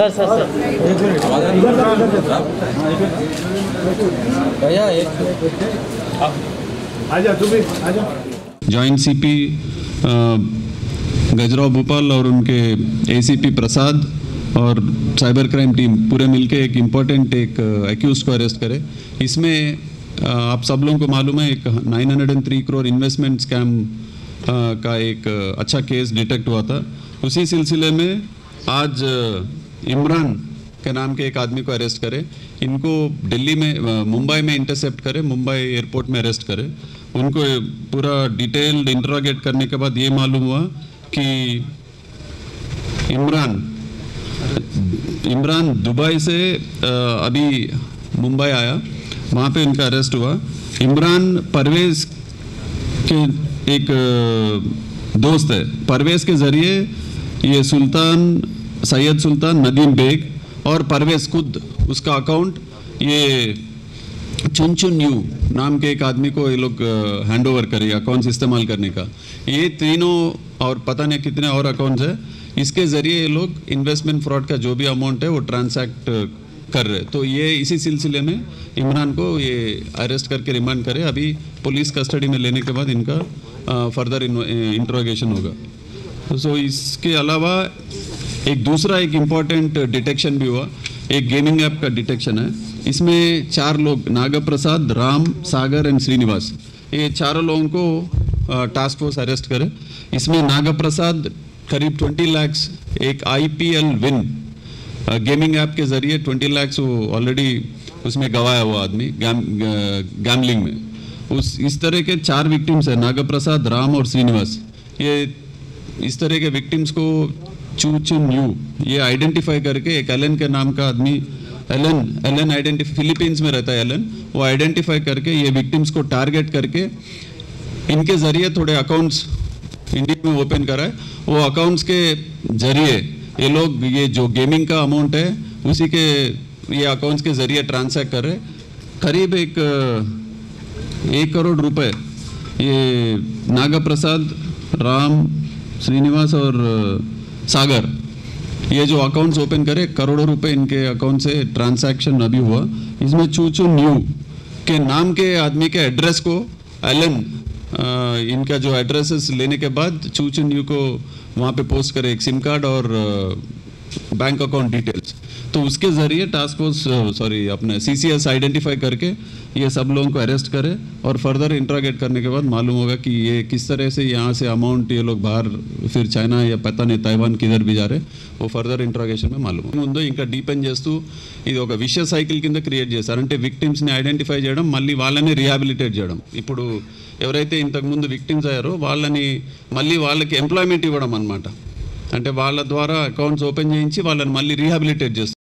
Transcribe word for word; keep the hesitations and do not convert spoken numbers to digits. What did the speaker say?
Sir sir sir भैया आजा तुम भी आजा। जॉइंट सीपी गजरा भोपाल और उनके एसीपी प्रसाद और साइबर क्राइम टीम पूरे मिलके एक इम्पोर्टेंट एक एक्यूज को अरेस्ट करे। इसमें आप सब लोगों को मालूम है एक नौ सौ तीन करोड़ इन्वेस्टमेंट स्कैम का एक अच्छा केस डिटेक्ट हुआ था। उसी सिलसिले में आज इमरान के नाम के एक आदमी को अरेस्ट करे। इनको दिल्ली में मुंबई में इंटरसेप्ट करे, मुंबई एयरपोर्ट में अरेस्ट करे। उनको पूरा डिटेल्ड इंटरोगेट करने के बाद ये मालूम हुआ कि इमरान इमरान दुबई से अभी मुंबई आया, वहाँ पे इनका अरेस्ट हुआ। इमरान परवेज़ के एक दोस्त है, परवेज़ के ज़रिए ये सुल्तान सैयद सुल्तान नदीम बेग और परवेज़ खुद उसका अकाउंट ये चुन चुन यू नाम के एक आदमी को ये लोग हैंड ओवर करेगा अकाउंट्स इस्तेमाल करने का। ये तीनों और पता नहीं कितने और अकाउंट्स है, इसके ज़रिए ये लोग इन्वेस्टमेंट फ्रॉड का जो भी अमाउंट है वो ट्रांसैक्ट कर रहे। तो ये इसी सिलसिले में इमरान को ये अरेस्ट करके रिमांड करे। अभी पुलिस कस्टडी में लेने के बाद इनका फर्दर इंट्रोगेशन होगा। सो इसके अलावा एक दूसरा एक इम्पॉर्टेंट डिटेक्शन भी हुआ, एक गेमिंग ऐप का डिटेक्शन है। इसमें चार लोग नाग प्रसाद, राम सागर एंड श्रीनिवास, ये चारों लोगों को टास्क फोर्स अरेस्ट करे। इसमें नाग प्रसाद करीब बीस लाख एक आईपीएल विन गेमिंग ऐप के जरिए बीस लाख वो ऑलरेडी उसमें गवाया हुआ आदमी गैम, गैमलिंग में। उस इस तरह के चार विक्टिम्स हैं, नाग प्रसाद, राम और श्रीनिवास। ये इस तरह के विक्टिम्स को चू चू यू ये आइडेंटिफाई करके एक एलन के नाम का आदमी, एलन एलन आइडेंटिफाई फिलीपींस में रहता है एलन, वो आइडेंटिफाई करके ये विक्टिम्स को टारगेट करके इनके ज़रिए थोड़े अकाउंट्स इंडिया में ओपन कराए। वो अकाउंट्स के जरिए ये लोग ये जो गेमिंग का अमाउंट है उसी के ये अकाउंट्स के जरिए ट्रांसैक्ट कर रहे। करीब एक एक करोड़ रुपए ये नाग प्रसाद, राम, श्रीनिवास और सागर ये जो अकाउंट्स ओपन करे करोड़ों रुपए इनके अकाउंट से ट्रांसैक्शन अभी हुआ। इसमें चू चू न्यू के नाम के आदमी के एड्रेस को एलन इनका जो एड्रेसेस लेने के बाद चू चू न्यू को वहाँ पे पोस्ट करे एक सिम कार्ड और बैंक अकाउंट डिटेल्स। तो उसके ज़रिए टास्क फोर्स सॉरी अपने सीसीएस आइडेंटिफाई करके ये सब लोगों को अरेस्ट करे और फर्दर इंट्रोगेट करने के बाद मालूम होगा कि ये किस तरह से यहाँ से अमाउंट ये लोग बाहर फिर चाइना या पता नहीं ताइवान किधर भी जा रहे वो फर्दर इंट्रोगेशन में मालूम होगा। इंका डीपेन చేస్తూ ఇది ఒక విషయ సైకిల్ కింద క్రియేట్ చేశారు। అంటే విక్టిమ్స్ ని ఐడెంటిఫై చేయడం, మళ్ళీ వాళ్ళని రీహాబిలిటేట్ చేయడం, ఇప్పుడు ఎవరైతే ఇంతకుముందు విక్టిమ్స్ అయ్యారో వాళ్ళని మళ్ళీ వాళ్ళకి ఎంప్లాయ్మెంట్ ఇవ్వడం అన్నమాట। అంటే వాళ్ళ ద్వారా అకౌంట్స్ ఓపెన్ చేయించి వాళ్ళని మళ్ళీ రీహాబిలిటేట్ చేస్తారు।